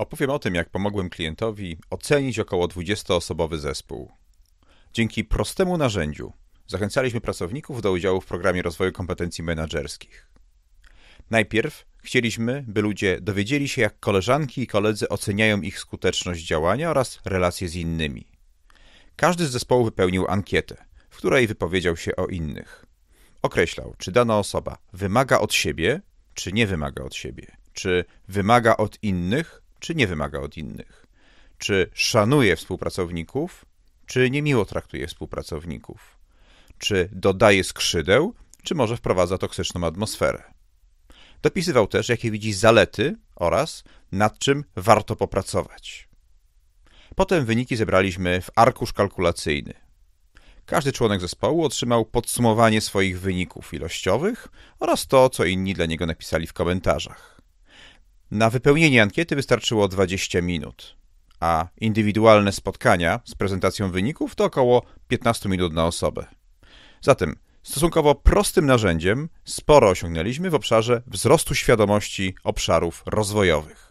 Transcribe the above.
Opowiem o tym, jak pomogłem klientowi ocenić około 20-osobowy zespół. Dzięki prostemu narzędziu zachęcaliśmy pracowników do udziału w programie rozwoju kompetencji menedżerskich. Najpierw chcieliśmy, by ludzie dowiedzieli się, jak koleżanki i koledzy oceniają ich skuteczność działania oraz relacje z innymi. Każdy z zespołu wypełnił ankietę, w której wypowiedział się o innych. Określał, czy dana osoba wymaga od siebie, czy nie wymaga od siebie, czy wymaga od innych, czy nie wymaga od innych, czy szanuje współpracowników, czy niemiło traktuje współpracowników, czy dodaje skrzydeł, czy może wprowadza toksyczną atmosferę. Dopisywał też, jakie widzi zalety oraz nad czym warto popracować. Potem wyniki zebraliśmy w arkusz kalkulacyjny. Każdy członek zespołu otrzymał podsumowanie swoich wyników ilościowych oraz to, co inni dla niego napisali w komentarzach. Na wypełnienie ankiety wystarczyło 20 minut, a indywidualne spotkania z prezentacją wyników to około 15 minut na osobę. Zatem stosunkowo prostym narzędziem sporo osiągnęliśmy w obszarze wzrostu świadomości obszarów rozwojowych.